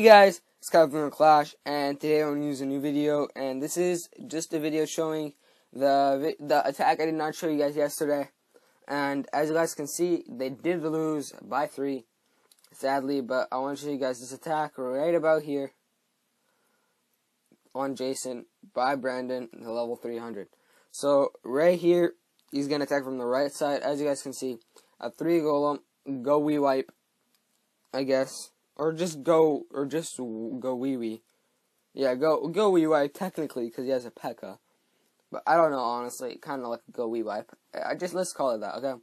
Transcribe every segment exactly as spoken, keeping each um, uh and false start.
Hey guys, it's Calvin from Clash, and today I'm going to use a new video, and this is just a video showing the the attack I did not show you guys yesterday. And as you guys can see, they did lose by three, sadly, but I want to show you guys this attack right about here on Jason by Brandon, the level three hundred. So right here, he's going to attack from the right side, as you guys can see, a three golem, go wee wipe, I guess. Or just go, or just go wee wee. Yeah, go go wee wipe technically, because he has a P E K K A. But I don't know, honestly. Kind of like go wee wipe. I just, let's call it that, okay?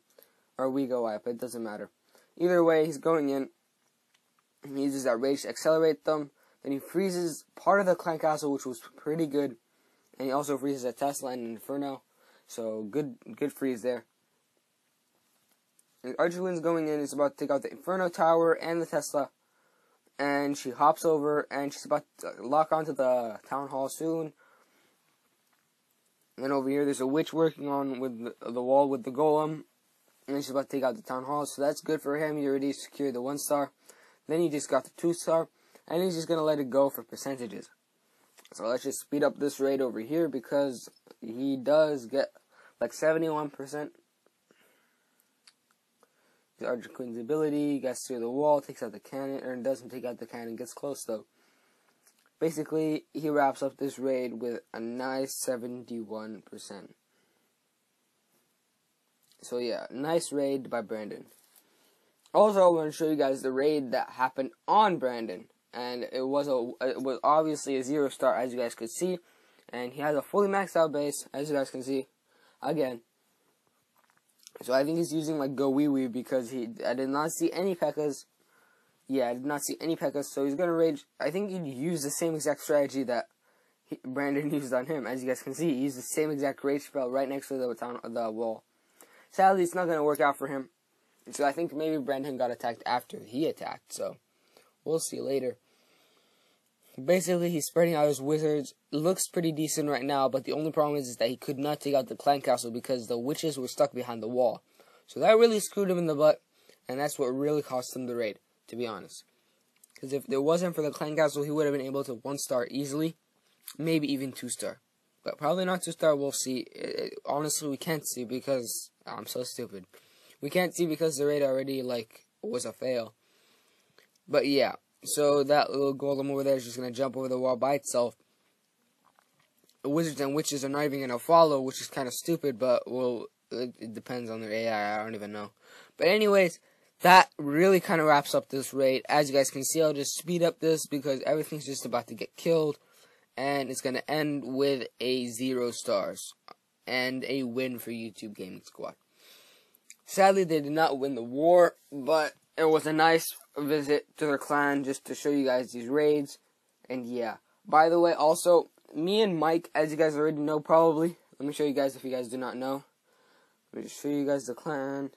Or we go wipe, it doesn't matter. Either way, he's going in. He uses that rage to accelerate them. Then he freezes part of the clan castle, which was pretty good. And he also freezes a Tesla and Inferno. So, good good freeze there. And Archer Queen's going in. He's about to take out the Inferno Tower and the Tesla. And she hops over, and she's about to lock onto the town hall soon. And then over here, there's a witch working on with the, the wall with the golem. And she's about to take out the town hall, so that's good for him. He already secured the one star. Then he just got the two star, and he's just going to let it go for percentages. So let's just speed up this raid over here, because he does get like seventy-one percent. The Archer Queen's ability, gets through the wall, takes out the cannon, or doesn't take out the cannon, gets close though. Basically, he wraps up this raid with a nice seventy-one percent. So yeah, nice raid by Brandon. Also, I want to show you guys the raid that happened on Brandon. And it was, a, it was obviously a zero star, as you guys could see. And he has a fully maxed out base, as you guys can see. Again. So I think he's using like go wee wee, because he I did not see any P E K K As. Yeah, I did not see any P E K K As. So he's gonna rage. I think he'd use the same exact strategy that he, Brandon used on him. As you guys can see, he used the same exact rage spell right next to the town, the wall. Sadly, it's not gonna work out for him. So I think maybe Brandon got attacked after he attacked. So we'll see later. Basically, he's spreading out his wizards. Looks pretty decent right now, but the only problem is, is that he could not take out the clan castle because the witches were stuck behind the wall. So that really screwed him in the butt, and that's what really cost him the raid, to be honest. Because if it wasn't for the clan castle, he would have been able to one star easily, maybe even two star. But probably not two star, we'll see. It, it, honestly, we can't see because I'm so stupid. We can't see because the raid already, like, was a fail. But yeah. So that little golem over there is just going to jump over the wall by itself. The wizards and witches are not even going to follow, which is kind of stupid, but, well, it, it depends on their A I, I don't even know. But anyways, that really kind of wraps up this raid. As you guys can see, I'll just speed up this because everything's just about to get killed. And it's going to end with a zero stars and a win for YouTube Gaming Squad. Sadly, they did not win the war, but it was a nice visit to their clan just to show you guys these raids. And yeah, by the way, also me and Mike, as you guys already know, probably, let me show you guys if you guys do not know. Let me just show you guys the clan.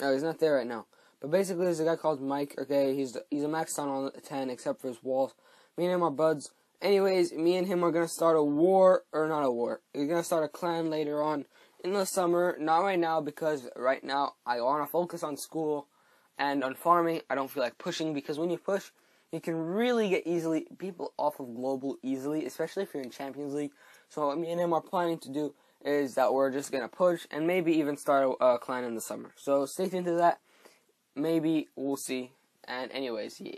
Oh, he's not there right now, but basically there's a guy called Mike. Okay, he's he's a maxed on all ten except for his walls. Me and him are buds. Anyways, me and him are gonna start a war, or not a war, we're gonna start a clan later on in the summer. Not right now, because right now I want to focus on school and on farming. I don't feel like pushing, because when you push, you can really get easily people off of global easily, especially if you're in Champions League. So what me and him are planning to do is that we're just going to push and maybe even start a, a clan in the summer. So stay tuned to that. Maybe, we'll see. And anyways, yeah.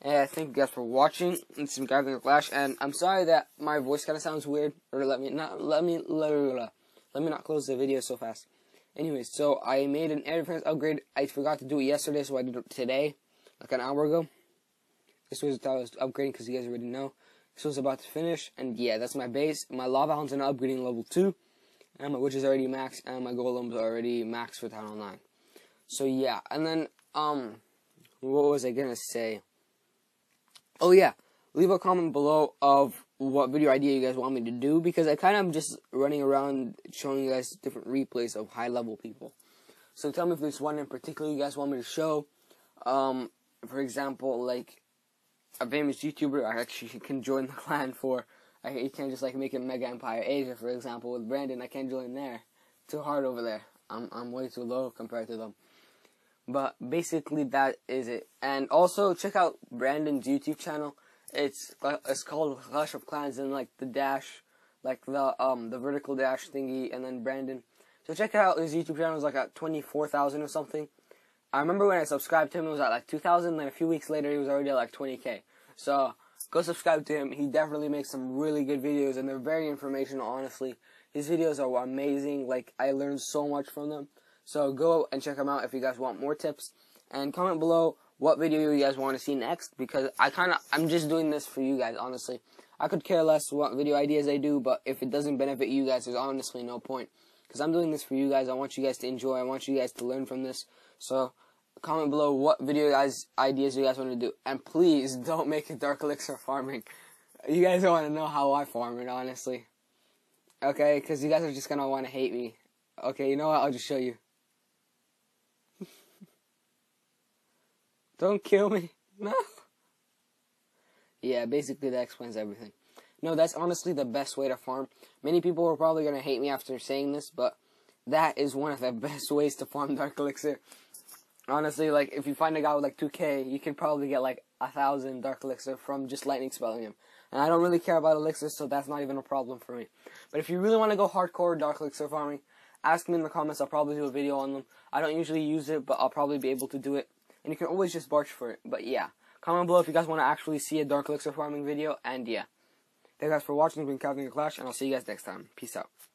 And thank you guys for watching. It's been Calvin Clash, and I'm sorry that my voice kind of sounds weird. Or let me not, let me, la, la, la. Let me not close the video so fast. Anyways, so I made an air defense upgrade. I forgot to do it yesterday, so I did it today, like an hour ago. This was the time I was upgrading, because you guys already know. This was about to finish, and yeah, that's my base. My lava hounds are now upgrading level two, and my witch is already maxed, and my golems are already maxed for town online. So yeah, and then, um, what was I gonna say? Oh yeah, leave a comment below of what video idea you guys want me to do, because I kind of just running around showing you guys different replays of high level people. So tell me if there's one in particular you guys want me to show. Um, for example, like a famous YouTuber I actually can join the clan for. I you can't just like make a Mega Empire Age, for example, with Brandon. I can't join there. Too hard over there. I'm I'm way too low compared to them. But basically that is it. And also check out Brandon's YouTube channel. It's it's called Clash of Clans, and like the dash, like the um the vertical dash thingy, and then Brandon. So check out his YouTube channel. It's like at twenty-four thousand or something. I remember when I subscribed to him, it was at like two thousand. Then a few weeks later, he was already at like twenty K. So go subscribe to him. He definitely makes some really good videos, and they're very informational. Honestly, his videos are amazing. Like, I learned so much from them. So go and check them out if you guys want more tips. And comment below what video you guys want to see next, because I kind of, I'm just doing this for you guys, honestly. I could care less what video ideas I do, but if it doesn't benefit you guys, there's honestly no point. Because I'm doing this for you guys. I want you guys to enjoy. I want you guys to learn from this. So comment below what video guys ideas you guys want to do. And please don't make a Dark Elixir farming. You guys don't want to know how I farm it, honestly. Okay, because you guys are just going to want to hate me. Okay, you know what? I'll just show you. Don't kill me. No. Yeah, basically that explains everything. No, that's honestly the best way to farm. Many people are probably going to hate me after saying this, but that is one of the best ways to farm Dark Elixir. Honestly, like, if you find a guy with like two K, you can probably get like a thousand Dark Elixir from just lightning spelling him. And I don't really care about Elixir, so that's not even a problem for me. But if you really want to go hardcore Dark Elixir farming, ask me in the comments. I'll probably do a video on them. I don't usually use it, but I'll probably be able to do it. And you can always just barge for it. But yeah, comment below if you guys want to actually see a Dark Elixir farming video. And yeah, thank you guys for watching. It's been Calvin Clash, and I'll see you guys next time. Peace out.